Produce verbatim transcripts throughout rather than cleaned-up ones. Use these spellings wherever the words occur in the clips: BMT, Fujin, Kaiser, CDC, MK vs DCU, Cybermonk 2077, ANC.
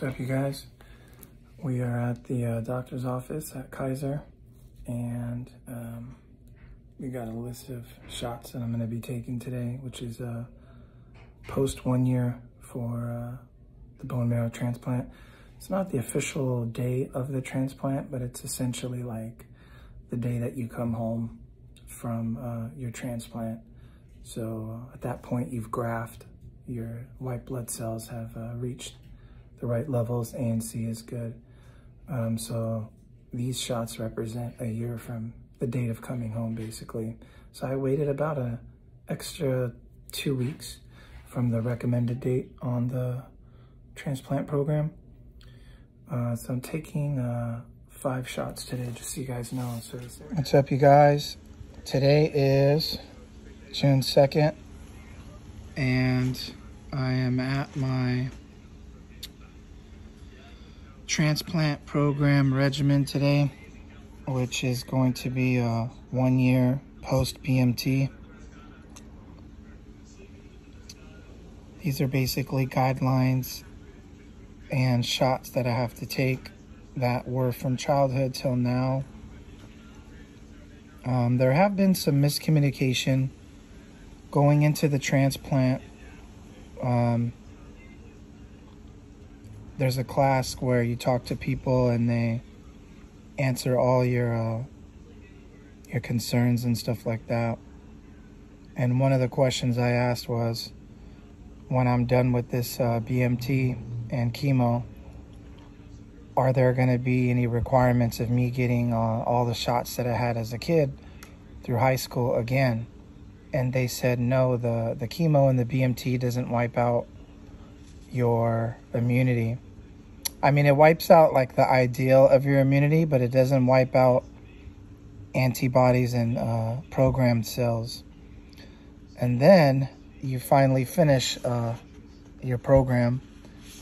What's up, you guys? We are at the uh, doctor's office at Kaiser, and um, we got a list of shots that I'm going to be taking today, which is uh, post one year for uh, the bone marrow transplant. It's not the official day of the transplant, but it's essentially like the day that you come home from uh, your transplant. So at that point, you've grafted, your white blood cells have uh, reached the right levels, A N C is good. Um, so these shots represent a year from the date of coming home, basically. So I waited about an extra two weeks from the recommended date on the transplant program. Uh, so I'm taking uh, five shots today, just so you guys know. So what's up, you guys? Today is June second, and I am at my transplant program regimen today, which is going to be uh, one year post B M T. These are basically guidelines and shots that I have to take that were from childhood till now. Um, there have been some miscommunication going into the transplant. Um, There's a class where you talk to people and they answer all your uh, your concerns and stuff like that. And one of the questions I asked was, when I'm done with this uh, B M T and chemo, are there going to be any requirements of me getting uh, all the shots that I had as a kid through high school again? And they said, no, the, the chemo and the B M T doesn't wipe out your immunity. I mean, it wipes out like the ideal of your immunity, but it doesn't wipe out antibodies and uh, programmed cells. And then you finally finish uh, your program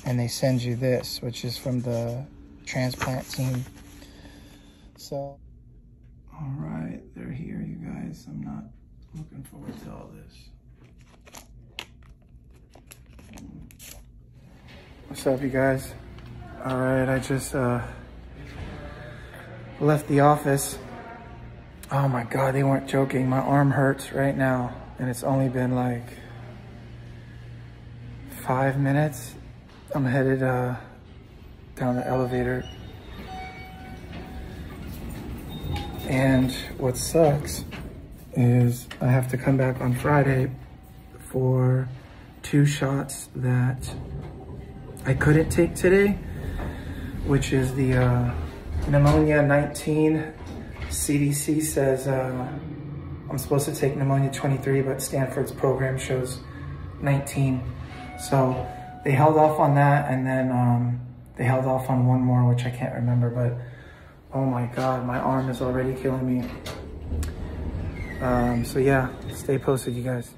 and they send you this, which is from the transplant team. So, all right, they're here, you guys. I'm not looking forward to all this. What's up, you guys? All right, I just uh, left the office. Oh my God, they weren't joking. My arm hurts right now, and it's only been like five minutes. I'm headed uh, down the elevator. And what sucks is I have to come back on Friday for two shots that I couldn't take today, which is the uh, pneumonia nineteen. C D C says uh, I'm supposed to take pneumonia twenty-three, but Stanford's program shows nineteen. So they held off on that, and then um, they held off on one more, which I can't remember, but oh my God, my arm is already killing me. Um, so yeah, stay posted, you guys.